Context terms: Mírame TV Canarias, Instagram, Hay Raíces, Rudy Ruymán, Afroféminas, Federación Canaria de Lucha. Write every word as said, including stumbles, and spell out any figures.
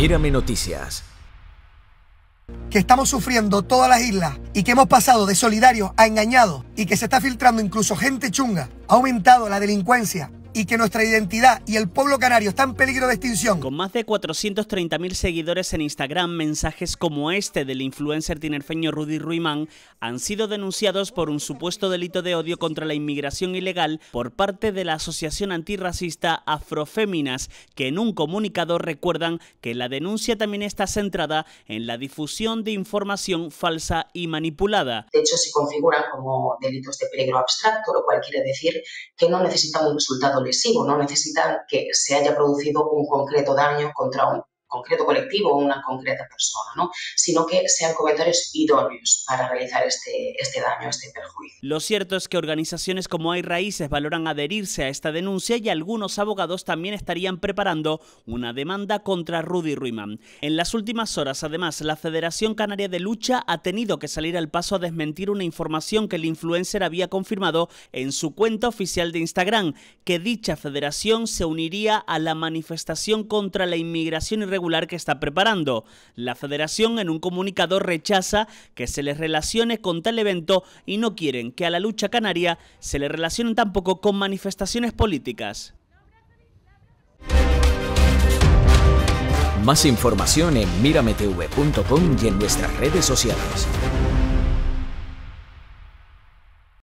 Mírame Noticias. Que estamos sufriendo todas las islas y que hemos pasado de solidarios a engañados y que se está filtrando incluso gente chunga, ha aumentado la delincuencia y que nuestra identidad y el pueblo canario está en peligro de extinción. Con más de cuatrocientos treinta mil seguidores en Instagram, mensajes como este del influencer tinerfeño Rudy Ruymán han sido denunciados por un supuesto delito de odio contra la inmigración ilegal por parte de la asociación antirracista Afroféminas, que en un comunicado recuerdan que la denuncia también está centrada en la difusión de información falsa y manipulada. De hecho, se configuran como delitos de peligro abstracto, lo cual quiere decir que no necesitan un resultado lesivo, no necesitan que se haya producido un concreto daño contra un concreto colectivo o una concreta persona, ¿no? Sino que sean comentarios idóneos para realizar este, este daño, este perjuicio. Lo cierto es que organizaciones como Hay Raíces valoran adherirse a esta denuncia y algunos abogados también estarían preparando una demanda contra Rudy Ruymán. En las últimas horas, además, la Federación Canaria de Lucha ha tenido que salir al paso a desmentir una información que el influencer había confirmado en su cuenta oficial de Instagram, que dicha federación se uniría a la manifestación contra la inmigración irregular que está preparando. La federación en un comunicado rechaza que se les relacione con tal evento y no quieren que a la lucha canaria se le relacione tampoco con manifestaciones políticas. Más información en mírame tv punto com y en nuestras redes sociales.